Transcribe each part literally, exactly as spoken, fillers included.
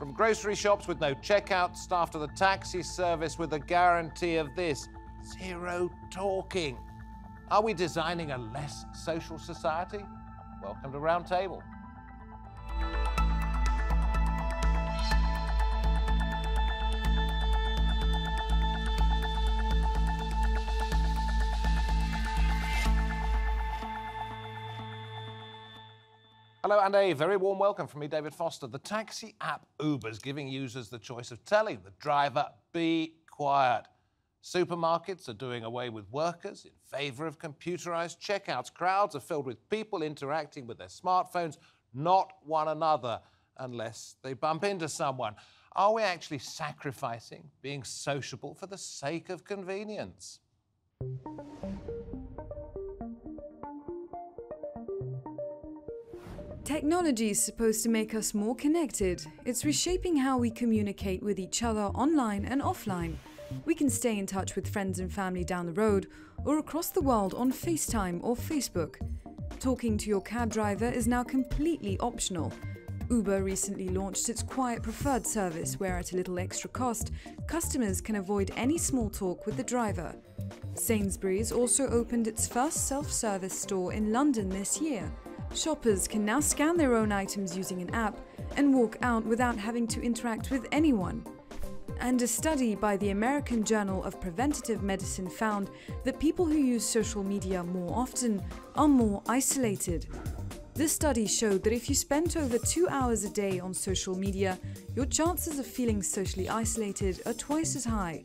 From grocery shops with no checkout staff to the taxi service with the guarantee of this, zero talking. Are we designing a less social society? Welcome to Roundtable. Hello and a very warm welcome from me, David Foster. The taxi app Uber's giving users the choice of telling the driver, be quiet. Supermarkets are doing away with workers in favour of computerised checkouts. Crowds are filled with people interacting with their smartphones, not one another, unless they bump into someone. Are we actually sacrificing being sociable for the sake of convenience? Technology is supposed to make us more connected. It's reshaping how we communicate with each other online and offline. We can stay in touch with friends and family down the road or across the world on FaceTime or Facebook. Talking to your cab driver is now completely optional. Uber recently launched its Quiet Preferred service where, at a little extra cost, customers can avoid any small talk with the driver. Sainsbury's also opened its first self-service store in London this year. Shoppers can now scan their own items using an app and walk out without having to interact with anyone. And a study by the American Journal of Preventative Medicine found that people who use social media more often are more isolated. This study showed that if you spent over two hours a day on social media, your chances of feeling socially isolated are twice as high.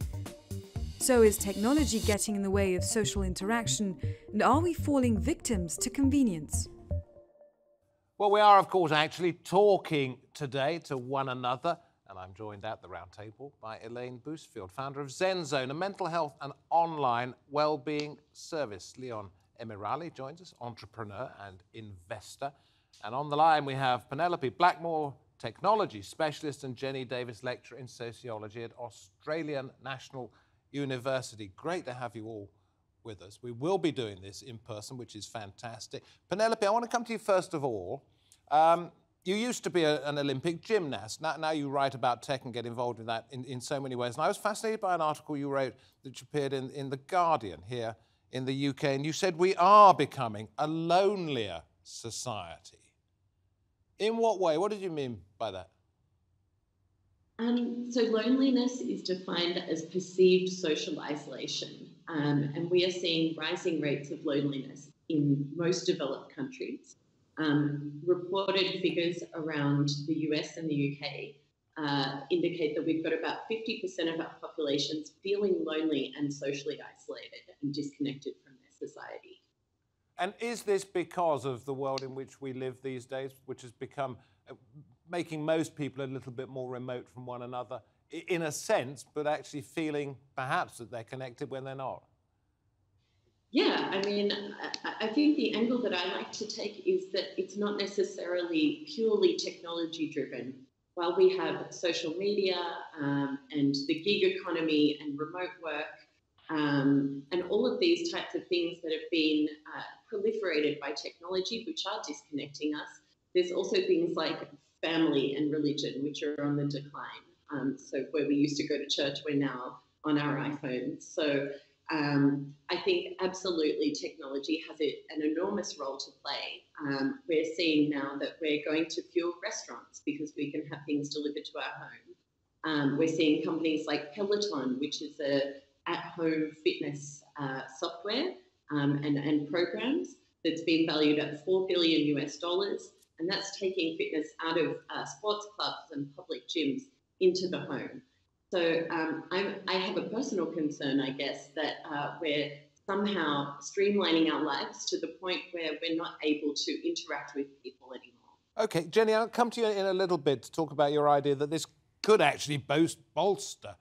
So is technology getting in the way of social interaction, and are we falling victims to convenience? Well, we are, of course, actually talking today to one another, and I'm joined at the round table by Elaine Bousfield, founder of Xenzone, a mental health and online wellbeing service. Leon Emirali joins us, entrepreneur and investor. And on the line, we have Penelope Blackmore, technology specialist, and Jenny Davis, lecturer in sociology at Australian National University. Great to have you all with us. We will be doing this in person, which is fantastic. Penelope, I want to come to you first of all. Um, you used to be a, an Olympic gymnast. Now, now you write about tech and get involved in that in, in so many ways. And I was fascinated by an article you wrote that appeared in, in The Guardian here in the U K. And you said, we are becoming a lonelier society. In what way? What did you mean by that? Um, so loneliness is defined as perceived social isolation. Um, and we are seeing rising rates of loneliness in most developed countries. Um, reported figures around the U S and the U K uh, indicate that we've got about fifty percent of our populations feeling lonely and socially isolated and disconnected from their society. And is this because of the world in which we live these days, which has become uh, making most people a little bit more remote from one another? In a sense, but actually feeling perhaps that they're connected when they're not. Yeah, I mean, I, I think the angle that I like to take is that it's not necessarily purely technology-driven. While we have social media um, and the gig economy and remote work um, and all of these types of things that have been uh, proliferated by technology, which are disconnecting us, there's also things like family and religion, which are on the decline. Um, so where we used to go to church, we're now on our iPhones. So um, I think absolutely technology has a, an enormous role to play. Um, we're seeing now that we're going to fewer restaurants because we can have things delivered to our home. Um, we're seeing companies like Peloton, which is a at-home fitness uh, software um, and, and programs that's been valued at four billion U S dollars. And that's taking fitness out of uh, sports clubs and public gyms into the home. So um, I'm, I have a personal concern, I guess, that uh, we're somehow streamlining our lives to the point where we're not able to interact with people anymore. OK, Jenny, I'll come to you in a little bit to talk about your idea that this could actually boast, bolster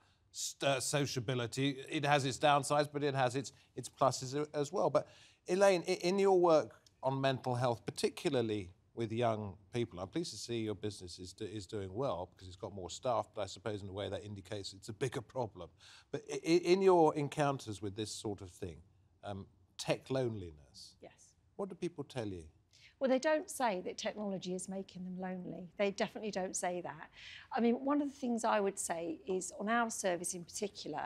uh, sociability. It has its downsides, but it has its, its pluses as well. But Elaine, in your work on mental health, particularly with young people. I'm pleased to see your business is, do, is doing well because it's got more staff, but I suppose in a way that indicates it's a bigger problem. But I in your encounters with this sort of thing, um, tech loneliness, yes. What do people tell you? Well, they don't say that technology is making them lonely. They definitely don't say that. I mean, one of the things I would say is on our service in particular,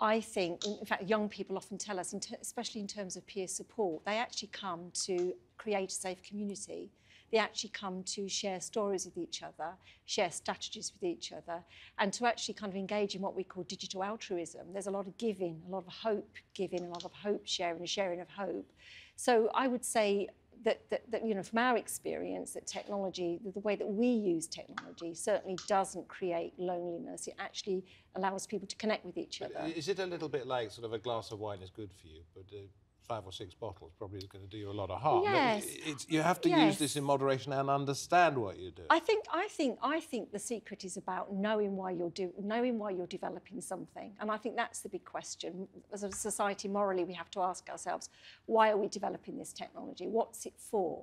I think, in fact, young people often tell us, especially in terms of peer support, they actually come to create a safe community. They actually come to share stories with each other, share strategies with each other, and to actually kind of engage in what we call digital altruism. There's a lot of giving, a lot of hope giving, a lot of hope sharing, a sharing of hope. So I would say That, that, that, you know, from our experience, that technology, the, the way that we use technology certainly doesn't create loneliness. It actually allows people to connect with each other. Is it a little bit like sort of a glass of wine is good for you, but uh, five or six bottles probably is going to do you a lot of harm? Yes. It's, it's, you have to yes. use this in moderation and understand what you do. I think, I think, I think the secret is about knowing why you're do, knowing why you're developing something, and I think that's the big question. As a society, morally, we have to ask ourselves, why are we developing this technology? What's it for?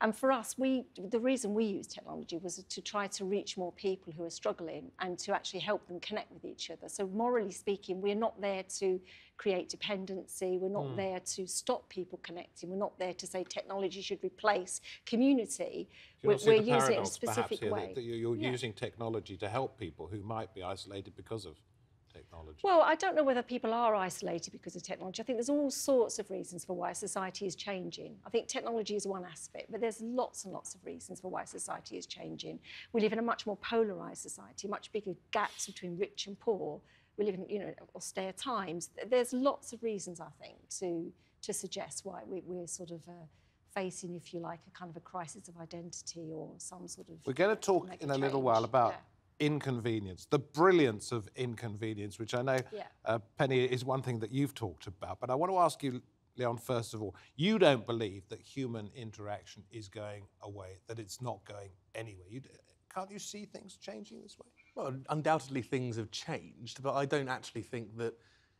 And for us, we, the reason we use technology was to try to reach more people who are struggling and to actually help them connect with each other. So morally speaking, we're not there to create dependency. We're not mm. there to stop people connecting. We're not there to say technology should replace community. We're, we're using paradox, it in a specific perhaps, way. That, that you're yeah. using technology to help people who might be isolated because of technology. Well, I don't know whether people are isolated because of technology. I think there's all sorts of reasons for why society is changing. I think technology is one aspect, but there's lots and lots of reasons for why society is changing. We live in a much more polarised society, much bigger gaps between rich and poor. We live in, you know, austere times. There's lots of reasons, I think, to, to suggest why we, we're sort of... Uh, facing, if you like, a kind of a crisis of identity or some sort of... We're going to talk in a change. little while about... Yeah. Inconvenience, the brilliance of inconvenience, which I know, yeah. uh, Penny, is one thing that you've talked about. But I want to ask you, Leon, first of all, you don't believe that human interaction is going away, that it's not going anywhere. You, can't you see things changing this way? Well, undoubtedly things have changed, but I don't actually think that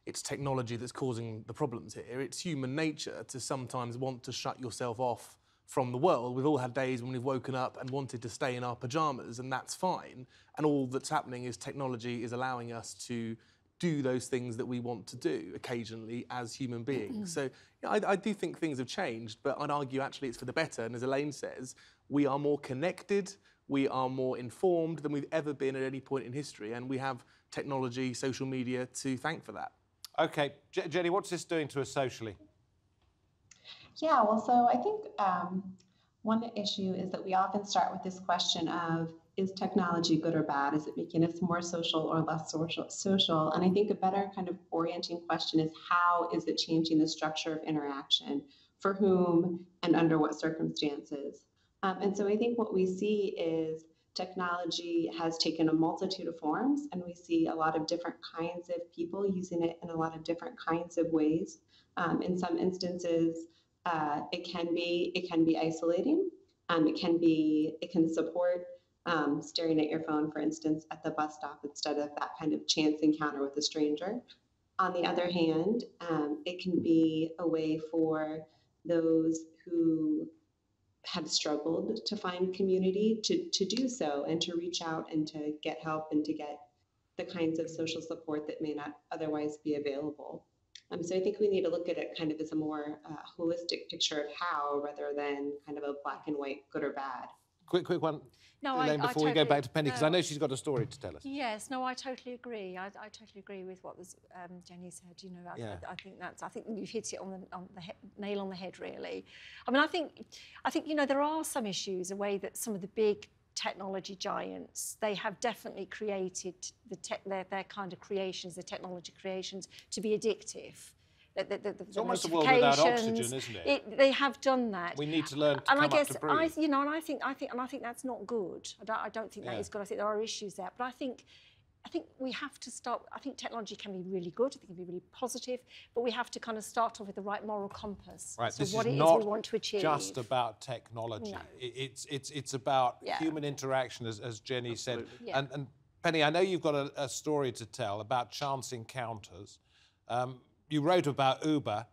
it's technology that's causing the problems here. It's human nature to sometimes want to shut yourself off from the world. We've all had days when we've woken up and wanted to stay in our pyjamas, and that's fine. And all that's happening is technology is allowing us to do those things that we want to do occasionally as human beings. So yeah, I, I do think things have changed, but I'd argue actually it's for the better. And as Elaine says, we are more connected, we are more informed than we've ever been at any point in history. And we have technology, social media to thank for that. OK, Je- Jenny, what's this doing to us socially? Yeah, well, so I think um, one issue is that we often start with this question of, is technology good or bad? Is it making us more social or less social? social? And I think a better kind of orienting question is, how is it changing the structure of interaction? For whom and under what circumstances? Um, and so I think what we see is technology has taken a multitude of forms, and we see a lot of different kinds of people using it in a lot of different kinds of ways. Um, in some instances, Uh, it can be it can be isolating. Um, it can be it can support um, staring at your phone, for instance, at the bus stop instead of that kind of chance encounter with a stranger. On the other hand, um, it can be a way for those who have struggled to find community to to do so and to reach out and to get help and to get the kinds of social support that may not otherwise be available. Um, so I think we need to look at it kind of as a more uh, holistic picture of how, rather than kind of a black and white, good or bad. Quick, quick one, no, Elaine, I, before I totally, we go back to Penny, because no, I know she's got a story to tell us. Yes, no, I totally agree. I, I totally agree with what was, um, Jenny said. You know, I, yeah. I, I think that's. I think you've hit it on the, on the he- nail on the head, really. I mean, I think, I think you know, there are some issues. A way that some of the big technology giants, they have definitely created the te- their, their kind of creations, the technology creations, to be addictive. The, the, the, it's the almost a world without oxygen, isn't it? it? They have done that. We need to learn to and come I guess, up to breathe. I, you know, and I think, I think, and I think that's not good. I don't, I don't think that yeah. is good. I think there are issues there, but I think. I think we have to start, I think technology can be really good, I think it can be really positive, but we have to kind of start off with the right moral compass. Right, so this what is it not is we want to achieve. Just about technology. No. It's, it's, it's about yeah. human interaction, as, as Jenny Absolutely. said. Yeah. And, and Penny, I know you've got a, a story to tell about chance encounters. Um, you wrote about Uber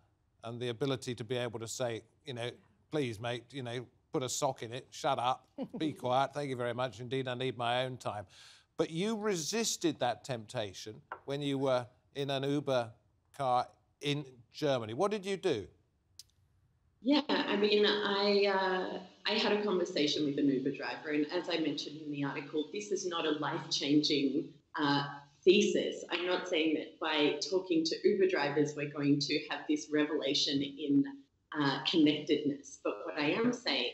and the ability to be able to say, you know, please, mate, you know, put a sock in it, shut up, be quiet, thank you very much indeed, I need my own time. But you resisted that temptation when you were in an Uber car in Germany. What did you do? Yeah, I mean, I uh, I had a conversation with an Uber driver, and as I mentioned in the article, this is not a life-changing uh, thesis. I'm not saying that by talking to Uber drivers we're going to have this revelation in uh, connectedness. But what I am saying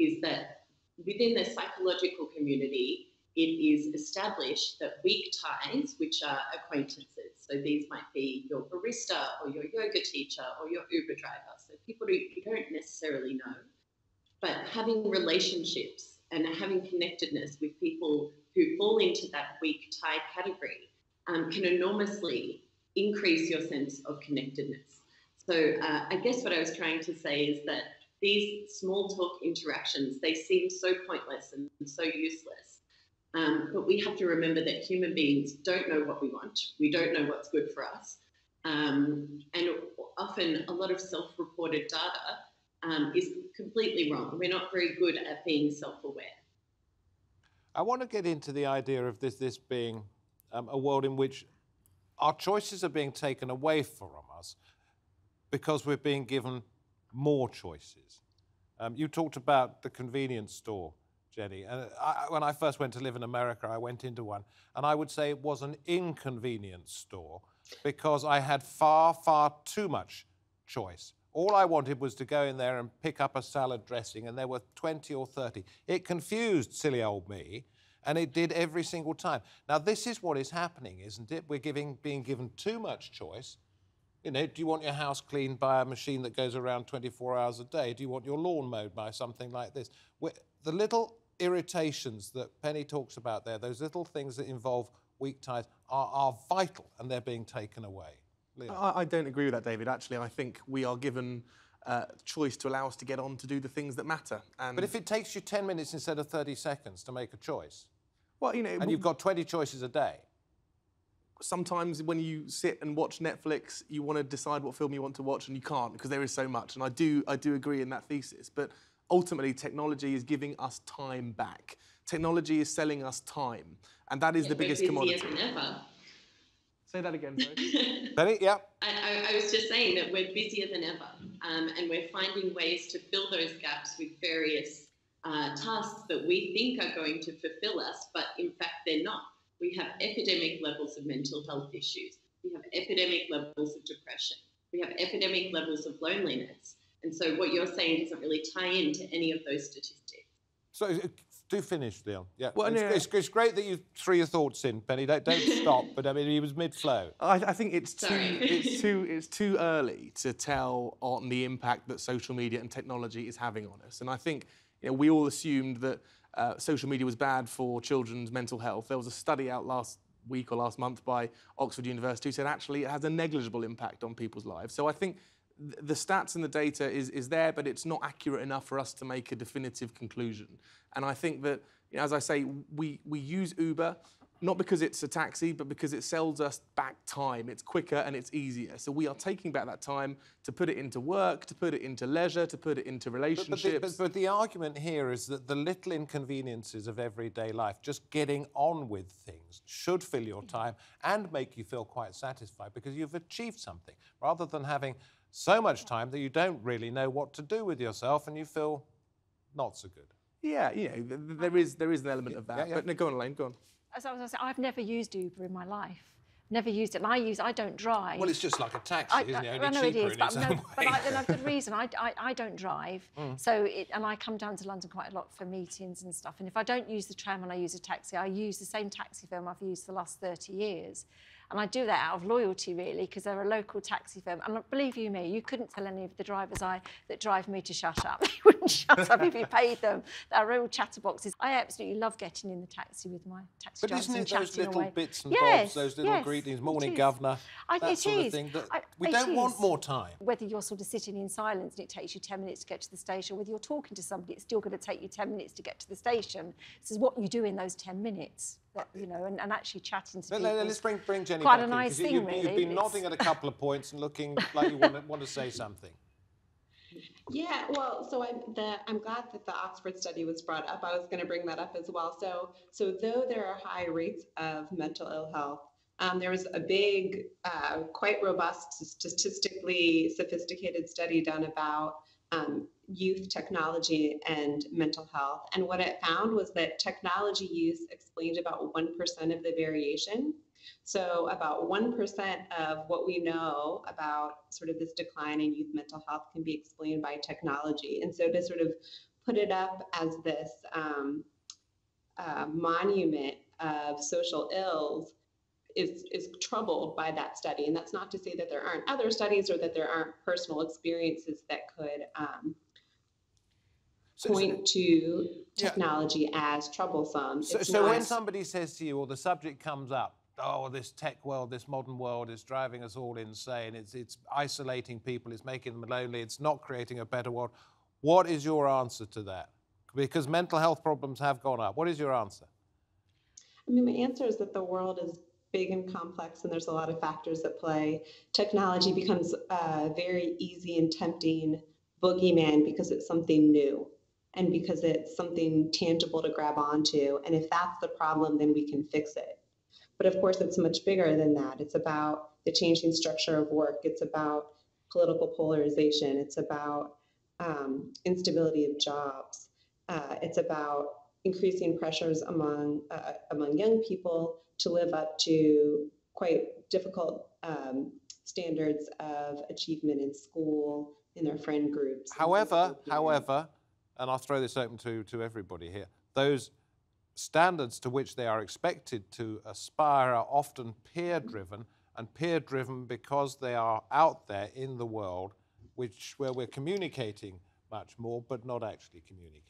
is that within the psychological community, it is established that weak ties, which are acquaintances, so these might be your barista or your yoga teacher or your Uber driver, so people who you don't necessarily know, but having relationships and having connectedness with people who fall into that weak tie category um, can enormously increase your sense of connectedness. So uh, I guess what I was trying to say is that these small talk interactions, they seem so pointless and so useless. Um, but we have to remember that human beings don't know what we want. We don't know what's good for us. Um, and often a lot of self-reported data um, is completely wrong. We're not very good at being self-aware. I want to get into the idea of this, this being um, a world in which our choices are being taken away from us because we're being given more choices. Um, you talked about the convenience store, Jenny. And I, when I first went to live in America, I went into one, and I would say it was an inconvenience store because I had far, far too much choice. All I wanted was to go in there and pick up a salad dressing, and there were twenty or thirty. It confused silly old me, and it did every single time. Now, this is what is happening, isn't it? We're giving, being given too much choice. You know, do you want your house cleaned by a machine that goes around twenty-four hours a day? Do you want your lawn mowed by something like this? We're, the little irritations that Penny talks about there, those little things that involve weak ties, are, are vital, and they're being taken away. I, I don't agree with that, David. Actually, I think we are given uh, choice to allow us to get on to do the things that matter. And but if it takes you ten minutes instead of thirty seconds to make a choice, well, you know, and you've got twenty choices a day. Sometimes when you sit and watch Netflix, you want to decide what film you want to watch, and you can't because there is so much. And I do, I do agree in that thesis, but ultimately, technology is giving us time back. Technology is selling us time, and that is yeah, the biggest commodity. Ever. Say that again, sorry. Penny, yeah. I, I, I was just saying that we're busier than ever, um, and we're finding ways to fill those gaps with various uh, tasks that we think are going to fulfill us, but in fact, they're not. We have epidemic levels of mental health issues. We have epidemic levels of depression. We have epidemic levels of loneliness. And so what you're saying doesn't really tie into any of those statistics. So do finish, Leon. Yeah. Well, it's, no, it's, it's great that you threw your thoughts in, Penny. Don't, don't stop. But I mean, he was mid-flow. I, I think it's too, it's too it's too early to tell on the impact that social media and technology is having on us. And I think you know, we all assumed that uh, social media was bad for children's mental health. There was a study out last week or last month by Oxford University who said actually it has a negligible impact on people's lives. So I think the stats and the data is, is there, but it's not accurate enough for us to make a definitive conclusion. And I think that, you know, as I say, we, we use Uber, not because it's a taxi, but because it sells us back time. It's quicker and it's easier. So we are taking back that time to put it into work, to put it into leisure, to put it into relationships. But, but, the, but, but the argument here is that the little inconveniences of everyday life, just getting on with things, should fill your time and make you feel quite satisfied because you've achieved something, rather than having so much time that you don't really know what to do with yourself and you feel not so good. Yeah, you know, there is, there is an element of that. Yeah, yeah. But no, go on, Elaine, go on. As I was saying, I've never used Uber in my life. Never used it. And I use, I don't drive. Well, it's just like a taxi, I, isn't it? Only I know cheaper it is, but, no, but I, and I've good reason. I, I, I don't drive, mm. so it, and I come down to London quite a lot for meetings and stuff. And if I don't use the tram and I use a taxi, I use the same taxi firm I've used for the last thirty years. And I do that out of loyalty, really, because they're a local taxi firm. And believe you me, you couldn't tell any of the drivers I that drive me to shut up. They wouldn't shut up if you paid them. They're real chatterboxes. I absolutely love getting in the taxi with my taxi driver. But isn't it those little away. bits and yes, bobs, those little yes, greetings, morning, governor, I, that sort is. of thing? That I, we don't is. want more time. Whether you're sort of sitting in silence and it takes you ten minutes to get to the station, whether you're talking to somebody, it's still going to take you ten minutes to get to the station. This is what you do in those ten minutes. That, you know, and, and actually chatting to but people. Let's bring, bring Jenny Quite back a nice in, thing, you, really. You've been it's... nodding at a couple of points and looking like you want to, want to say something. Yeah, well, so I'm, the, I'm glad that the Oxford study was brought up. I was going to bring that up as well. So, so though there are high rates of mental ill health, um, there was a big, uh, quite robust, statistically sophisticated study done about um, youth technology and mental health. And what it found was that technology use explained about one percent of the variation. So about one percent of what we know about sort of this decline in youth mental health can be explained by technology. And so to sort of put it up as this um, uh, monument of social ills is, is troubled by that study. And that's not to say that there aren't other studies or that there aren't personal experiences that could um, point to technology yeah. as troublesome. So, so when somebody says to you, or the subject comes up, oh, this tech world, this modern world is driving us all insane, it's, it's isolating people, it's making them lonely, it's not creating a better world, what is your answer to that? Because mental health problems have gone up. What is your answer? I mean, my answer is that the world is big and complex and there's a lot of factors at play. Technology becomes a very easy and tempting boogeyman because it's something new and because it's something tangible to grab onto. And if that's the problem, then we can fix it. But of course, it's much bigger than that. It's about the changing structure of work. It's about political polarization. It's about um, instability of jobs. Uh, it's about increasing pressures among uh, among young people to live up to quite difficult um, standards of achievement in school, in their friend groups. However, however, and I'll throw this open to, to everybody here, those standards to which they are expected to aspire are often peer-driven, and peer-driven because they are out there in the world, which where we're communicating much more, but not actually communicating.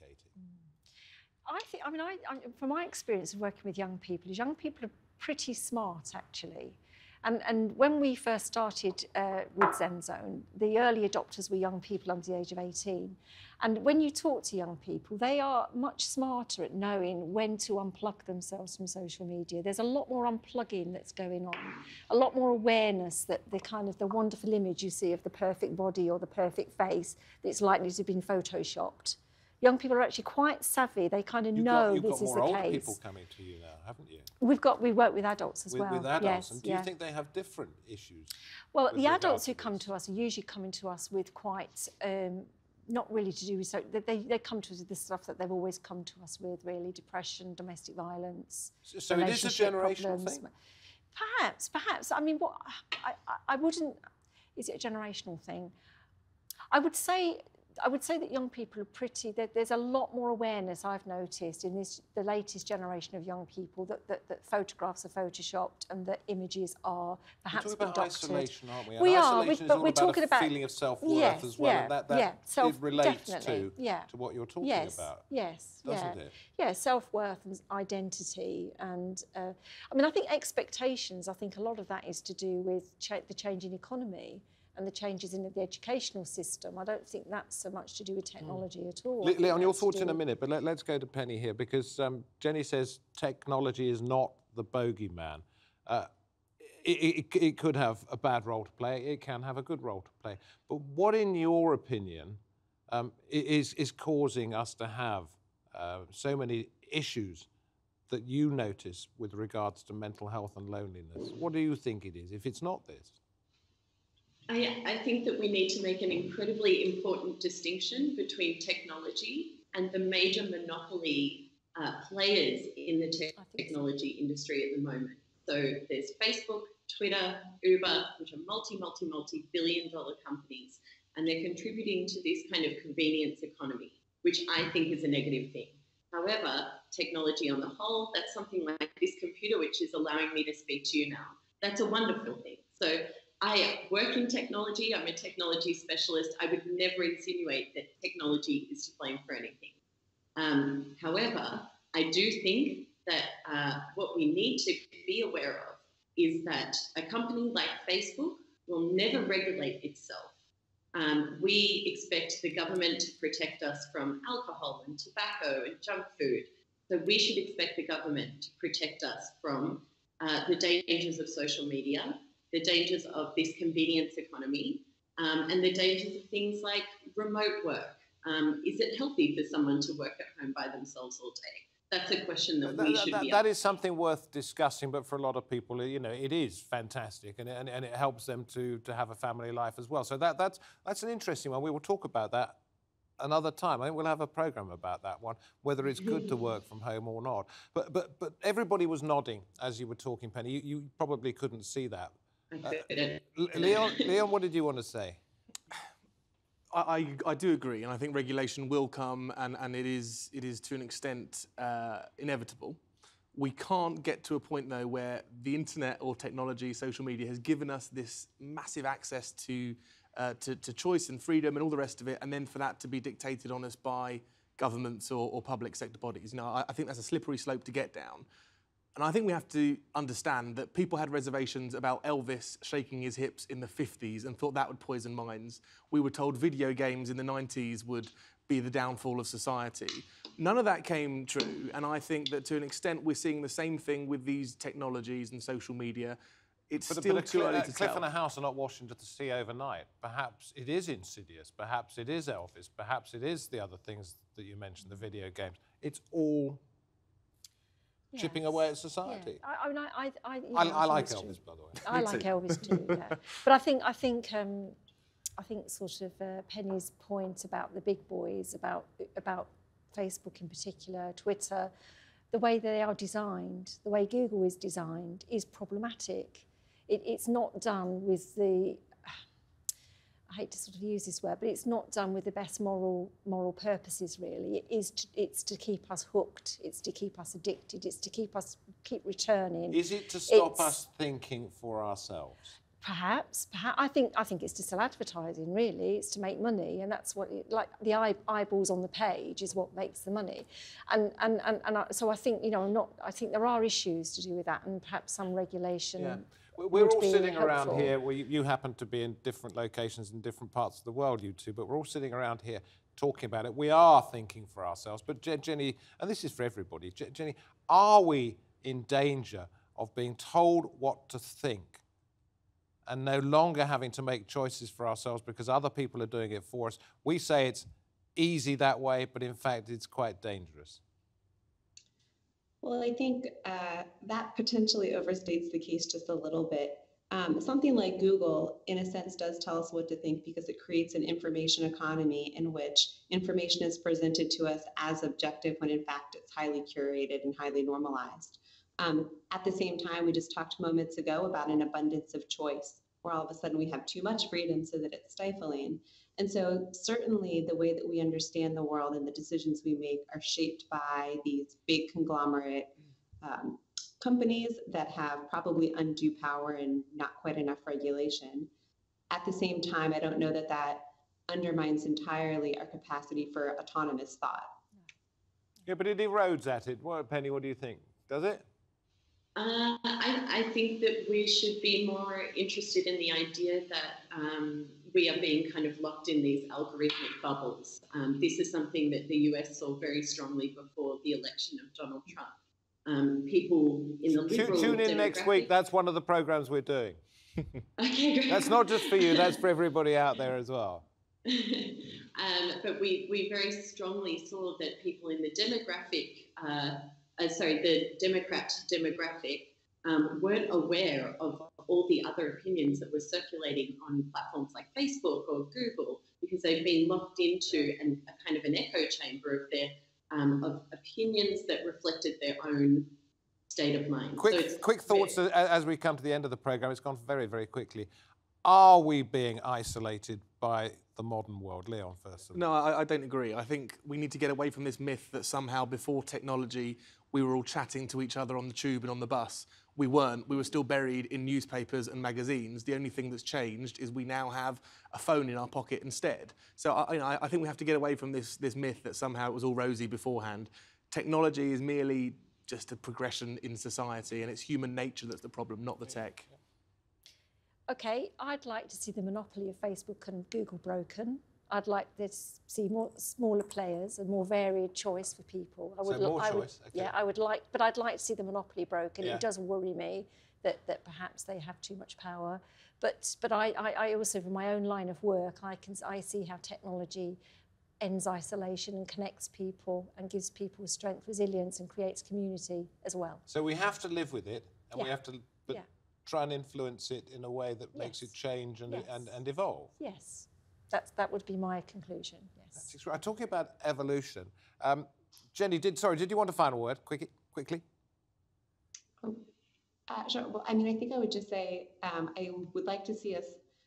I think, I mean, I, I, from my experience of working with young people, is young people are pretty smart actually. And, and when we first started uh, with Xenzone, the early adopters were young people under the age of eighteen. And when you talk to young people, they are much smarter at knowing when to unplug themselves from social media. There's a lot more unplugging that's going on, a lot more awareness that the kind of the wonderful image you see of the perfect body or the perfect face that's likely to have been photoshopped. Young people are actually quite savvy. They kind of you've know got, this is the case. You've got more older people coming to you now, haven't you? We've got, we work with adults as with, well. With adults, yes, and do yeah. you think they have different issues? Well, the adults who come to us are usually coming to us with quite, um, not really to do research, they, they come to us with the stuff that they've always come to us with, really, depression, domestic violence, so, so it is a generational thing? Perhaps, perhaps. I mean, what, I, I, I wouldn't, is it a generational thing? I would say, I would say that young people are pretty, there's a lot more awareness I've noticed in this, the latest generation of young people that, that, that photographs are photoshopped and that images are perhaps adopted. We're talking about isolation, aren't we? We are, but we're talking about a feeling of self-worth as well, and that, that it relates to, to what you're talking about, yes, doesn't it? Yeah, self-worth and identity and, uh, I mean, I think expectations, I think a lot of that is to do with ch the changing economy and the changes in the educational system. I don't think that's so much to do with technology mm. at all. Le Leon, your thoughts in a minute, but let, let's go to Penny here, because um, Jenny says technology is not the bogeyman. Uh, it, it, it could have a bad role to play, it can have a good role to play. But what, in your opinion, um, is, is causing us to have uh, so many issues that you notice with regards to mental health and loneliness? What do you think it is, if it's not this? I, I think that we need to make an incredibly important distinction between technology and the major monopoly uh, players in the te technology industry at the moment. So there's Facebook, Twitter, Uber, which are multi, multi, multi billion dollar companies, and they're contributing to this kind of convenience economy, which I think is a negative thing. However, technology on the whole, that's something like this computer, which is allowing me to speak to you now. That's a wonderful thing. So I work in technology, I'm a technology specialist. I would never insinuate that technology is to blame for anything. Um, however, I do think that uh, what we need to be aware of is that a company like Facebook will never regulate itself. Um, we expect the government to protect us from alcohol and tobacco and junk food. So we should expect the government to protect us from uh, the dangers of social media, the dangers of this convenience economy, um, and the dangers of things like remote work. Um, is it healthy for someone to work at home by themselves all day? That's a question that, that we that, should that, be That is something worth discussing, but for a lot of people, you know, it is fantastic, and, and, and it helps them to, to have a family life as well. So that, that's, that's an interesting one. We will talk about that another time. I think we'll have a programme about that one, whether it's good to work from home or not. But but but everybody was nodding as you were talking, Penny. You, you probably couldn't see that. Uh, Leon, Leon, what did you want to say? I, I do agree, and I think regulation will come, and, and it is it is to an extent uh, inevitable. We can't get to a point, though, where the internet or technology, social media, has given us this massive access to, uh, to, to choice and freedom and all the rest of it, and then for that to be dictated on us by governments or, or public sector bodies. You know, I, I think that's a slippery slope to get down. And I think we have to understand that people had reservations about Elvis shaking his hips in the fifties and thought that would poison minds. We were told video games in the nineties would be the downfall of society. None of that came true, and I think that to an extent we're seeing the same thing with these technologies and social media. It's but still a, but too a, early a, to cliff tell. Cliff and a house are not washed into the sea overnight. Perhaps it is insidious, perhaps it is Elvis, perhaps it is the other things that you mentioned, the video games. It's all... Yes. Chipping away at society. Yeah. I, I mean, I, I, yeah, I, I like Elvis, by the way. I like Elvis too. Yeah. But I think, I think, um, I think, sort of uh, Penny's point about the big boys, about about Facebook in particular, Twitter, the way they are designed, the way Google is designed, is problematic. It, it's not done with the. I hate to sort of use this word, but it's not done with the best moral moral purposes, really. It is to, it's to keep us hooked, it's to keep us addicted, it's to keep us keep returning. Is it to stop it's, us thinking for ourselves? Perhaps, perhaps. I think I think it's to sell advertising, really. It's to make money, and that's what it, like the eye, eyeballs on the page is what makes the money. And and and, and I, so I think you know I'm not. I think there are issues to do with that, and perhaps some regulation. Yeah. We're all sitting around here, well, you, you happen to be in different locations in different parts of the world, you two, but we're all sitting around here talking about it. We are thinking for ourselves, but Jenny, and this is for everybody, Jenny, are we in danger of being told what to think and no longer having to make choices for ourselves because other people are doing it for us? We say it's easy that way, but in fact it's quite dangerous. Well, I think uh, that potentially overstates the case just a little bit. Um, something like Google, in a sense, does tell us what to think because it creates an information economy in which information is presented to us as objective when, in fact, it's highly curated and highly normalized. Um, at the same time, we just talked moments ago about an abundance of choice, where all of a sudden we have too much freedom so that it's stifling. And so certainly the way that we understand the world and the decisions we make are shaped by these big conglomerate um, companies that have probably undue power and not quite enough regulation. At the same time, I don't know that that undermines entirely our capacity for autonomous thought. Yeah, but it erodes at it. Well, Penny, what do you think? Does it? Uh, I, I think that we should be more interested in the idea that um, we are being kind of locked in these algorithmic bubbles. Um, this is something that the U S saw very strongly before the election of Donald Trump. Um, people in the liberal Tune in next week. That's one of the programs we're doing. Okay, great. That's not just for you. That's for everybody out there as well. um, but we, we very strongly saw that people in the demographic... Uh, Uh, sorry, the Democrat demographic um, weren't aware of all the other opinions that were circulating on platforms like Facebook or Google because they've been locked into an, a kind of an echo chamber of their um, of opinions that reflected their own state of mind. Quick, so quick thoughts yeah. as we come to the end of the programme. It's gone very, very quickly. Are we being isolated by the modern world? Leon, first of all. No, I, I don't agree. I think we need to get away from this myth that somehow before technology we were all chatting to each other on the tube and on the bus. We weren't. We were still buried in newspapers and magazines. The only thing that's changed is we now have a phone in our pocket instead. So I, I think we have to get away from this, this myth that somehow it was all rosy beforehand. Technology is merely just a progression in society, and it's human nature that's the problem, not the tech. Okay, I'd like to see the monopoly of Facebook and Google broken. I'd like to see more smaller players and more varied choice for people. I would, so more I choice, would, okay. Yeah, I would like, but I'd like to see the monopoly broken. Yeah. It does worry me that, that perhaps they have too much power. But but I, I, I also, from my own line of work, I can I see how technology ends isolation and connects people and gives people strength, resilience, and creates community as well. So we have to live with it, and yeah. we have to. But yeah. try and influence it in a way that yes. makes it change and, yes. and, and evolve. Yes, That's, that would be my conclusion, yes. That's extraordinary. Talking about evolution, um, Jenny, did sorry, did you want a final word quick, quickly? Um, uh, sure. Well, I mean, I think I would just say um, I would like to see us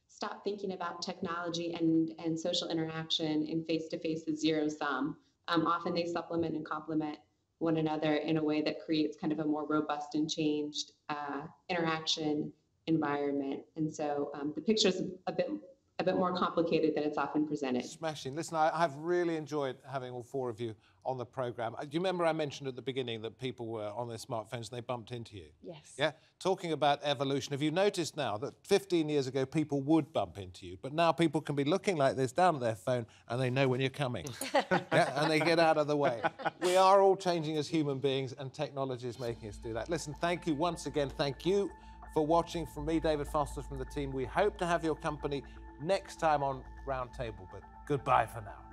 stop thinking about technology and, and social interaction in face-to-face as zero sum. Um, often they supplement and complement one another in a way that creates kind of a more robust and changed uh, interaction environment. And so um, the picture's a bit a bit more complicated than it's often presented. Smashing. Listen, I, I've really enjoyed having all four of you on the programme. Do you remember I mentioned at the beginning that people were on their smartphones and they bumped into you? Yes. Yeah? Talking about evolution, have you noticed now that fifteen years ago people would bump into you, but now people can be looking like this down at their phone and they know when you're coming. Yeah? And they get out of the way. We are all changing as human beings and technology is making us do that. Listen, thank you once again. Thank you for watching. From me, David Foster, from the team, we hope to have your company next time on Roundtable, but goodbye for now.